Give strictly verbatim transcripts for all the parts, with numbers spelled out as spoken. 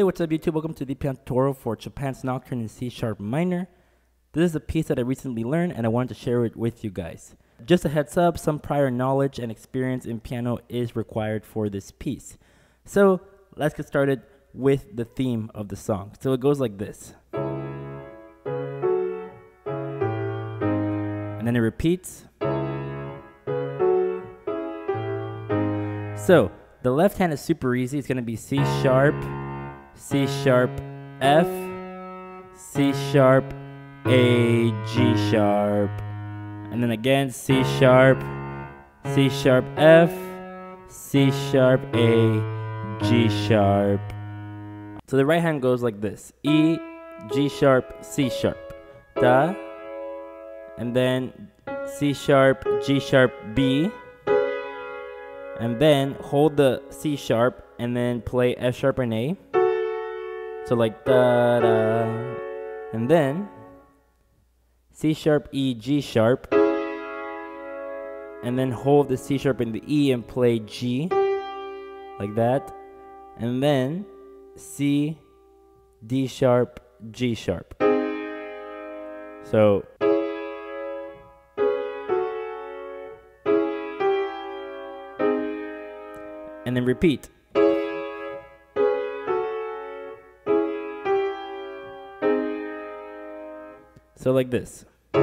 Hey, what's up YouTube? Welcome to the piano tutorial for Chopin's Nocturne in C sharp minor. This is a piece that I recently learned and I wanted to share it with you guys. Just a heads up, some prior knowledge and experience in piano is required for this piece. So let's get started with the theme of the song. So it goes like this. And then it repeats. So the left hand is super easy. It's going to be C sharp, C sharp, F, C sharp, A, G sharp, and then again C sharp, C sharp, F, C sharp, A, G sharp. So the right hand goes like this: E, G sharp, C sharp, da, and then C sharp, G sharp, B, and then hold the C sharp and then play F sharp and A. So like da da, and then C sharp, E, G sharp, and then hold the C sharp and the E and play G like that, and then C, D sharp, G sharp. So and then repeat. So like this. And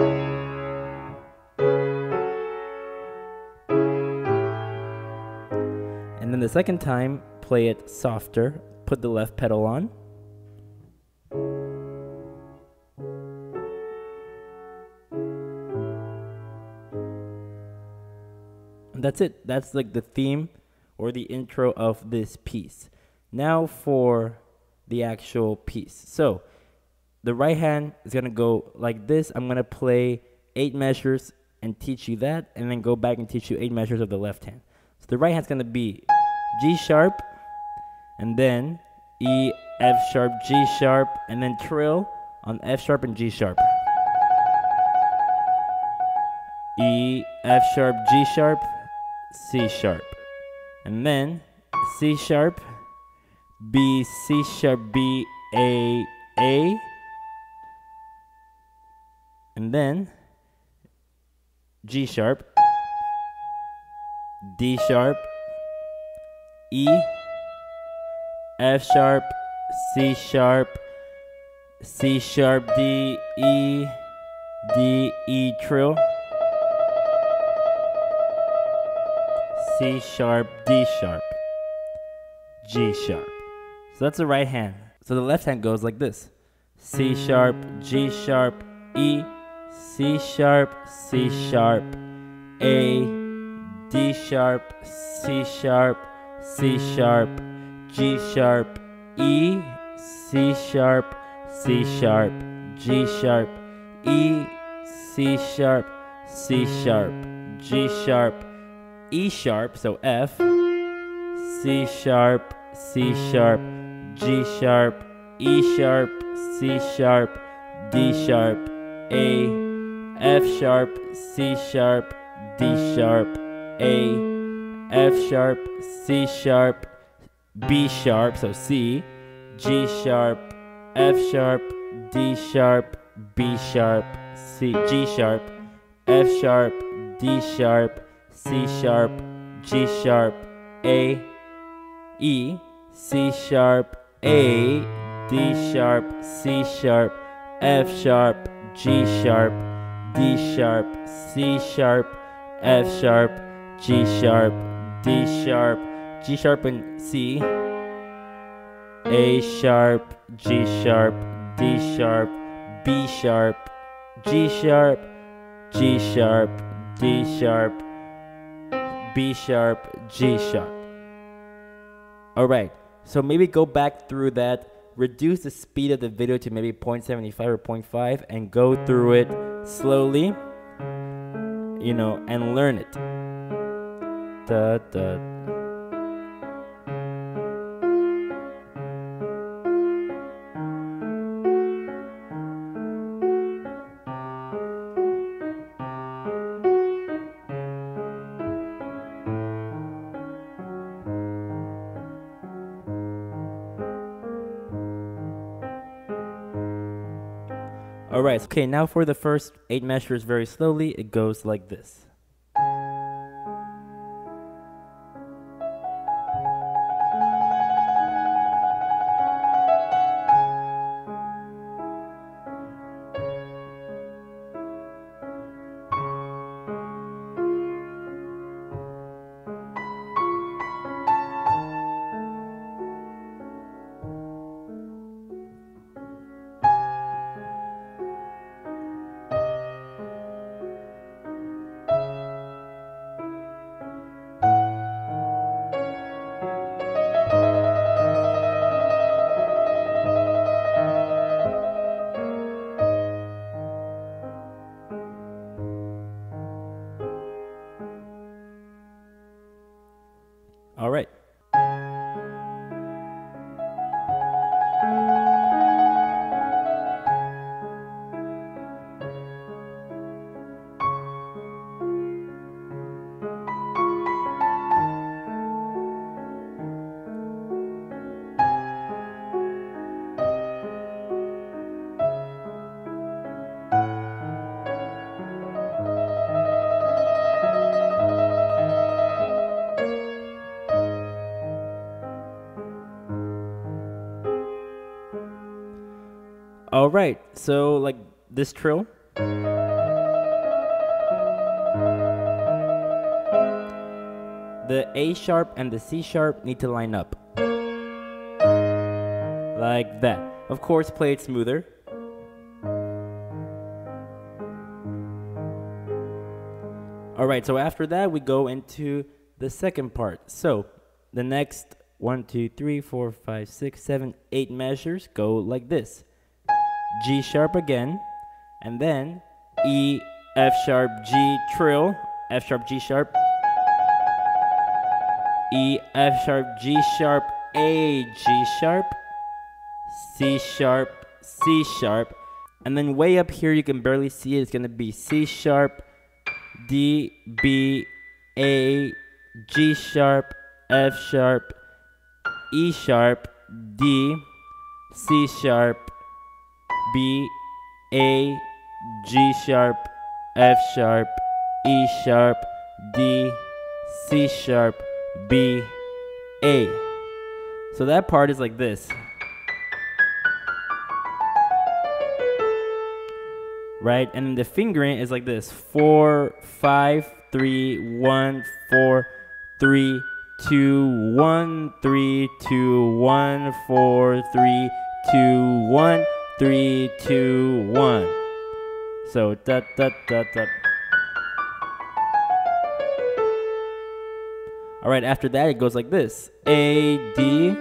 then the second time, play it softer. Put the left pedal on. And that's it. That's like the theme or the intro of this piece. Now for the actual piece. So the right hand is going to go like this. I'm going to play eight measures and teach you that, and then go back and teach you eight measures of the left hand. So the right hand's going to be G sharp, and then E, F sharp, G sharp, and then trill on F sharp and G sharp. E, F sharp, G sharp, C sharp. And then C sharp, B, C sharp, B, A, A. And then G sharp, D sharp, E, F sharp, C sharp, C sharp, D, E, D, E trill, C sharp, D sharp, G sharp. So that's the right hand. So the left hand goes like this: C sharp, G sharp, E, C sharp, C sharp, A, D sharp, C sharp, C sharp, G sharp, E, C sharp, C sharp, G sharp, E, C sharp, C sharp, G sharp, E sharp, so F, C sharp, C sharp, G sharp, E sharp, C sharp, D sharp, A, F sharp, C sharp, D sharp, A, F sharp, C sharp, B sharp, so C, G sharp, F sharp, D sharp, B sharp, C, G sharp, F sharp, D sharp, C sharp, G sharp, A, E, C sharp, A, D sharp, C sharp, F sharp, G sharp, D sharp, C sharp, F sharp, G sharp, D sharp, G sharp and C, A sharp, G sharp, D sharp, B sharp, G sharp, G sharp, D sharp, B sharp, G sharp. Alright, so maybe go back through that, reduce the speed of the video to maybe zero point seven five or zero point five and go through it slowly, you know, and learn it. Da, da. All right, okay, now for the first eight measures very slowly, it goes like this. All right. All right, so like this trill, the A sharp and the C sharp need to line up like that. Of course, play it smoother. All right, so after that we go into the second part. So the next one, two, three, four, five, six, seven, eight measures go like this. G sharp again, and then E, F sharp, G trill, F sharp, G sharp, E, F sharp, G sharp, A, G sharp, C sharp, C sharp, and then way up here you can barely see it, it's gonna be C sharp, D, B, A, G sharp, F sharp, E sharp, D, C sharp, B, A, G sharp, F sharp, E sharp, D, C sharp, B, A. So that part is like this. Right? And the fingering is like this. Four, five, three, one, four, three, two, one, three, two, one, four, three, two, one. Three, two, one. So da da da da. All right. After that, it goes like this: A, D,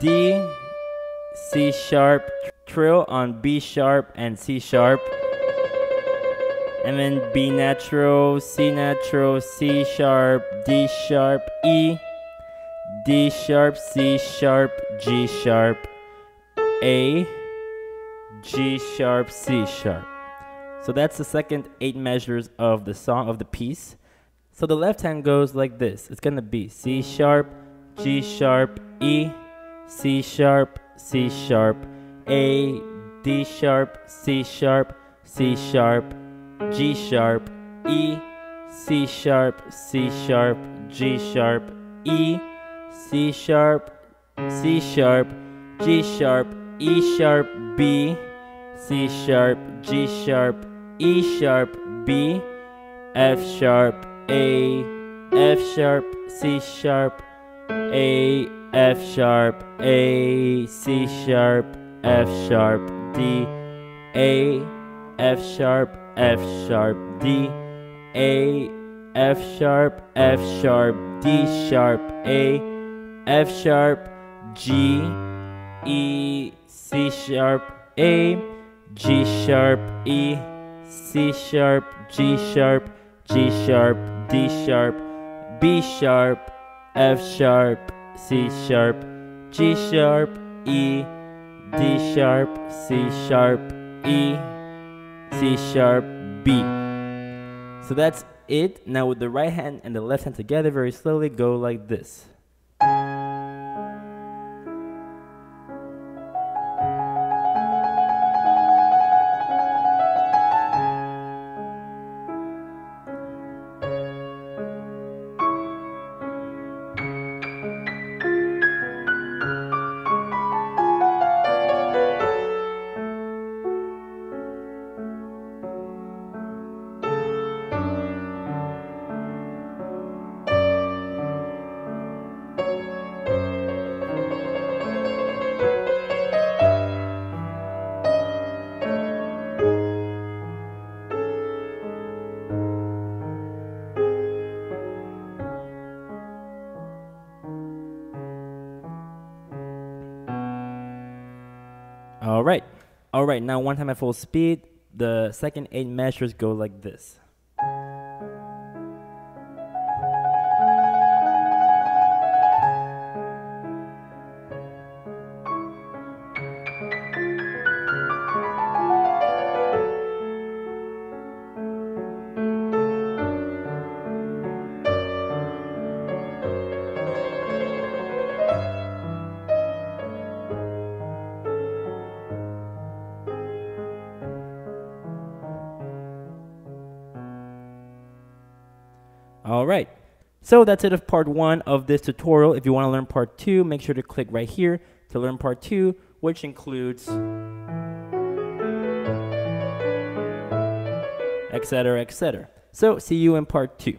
D, C sharp, trill on B sharp and C sharp, and then B natural, C natural, C sharp, D sharp, E, D sharp, C sharp, G sharp, A. G sharp, C sharp. So that's the second eight measures of the song of the piece. So the left hand goes like this. It's gonna be C sharp, G sharp, E, C sharp, C sharp, A, D sharp, C sharp, C sharp, G sharp, E, C sharp, C sharp, G sharp, E, C sharp, C sharp, G sharp, E sharp, B, C sharp, G sharp, E sharp, B, F sharp, A, F sharp, C sharp, A, F sharp, A, C sharp, F sharp, D, A, F sharp, F sharp, D, A, F sharp, F sharp, D sharp, A, F sharp, G, E, C sharp, A, G sharp, E, C sharp, G sharp, G sharp, D sharp, B sharp, F sharp, C sharp, G sharp, E, D sharp, C sharp, E, C sharp, B. So that's it. Now with the right hand and the left hand together very slowly go like this. All right, now one time at full speed, the second eight measures go like this. All right, so that's it of part one of this tutorial. If you want to learn part two, make sure to click right here to learn part two, which includes et cetera, et cetera. So see you in part two.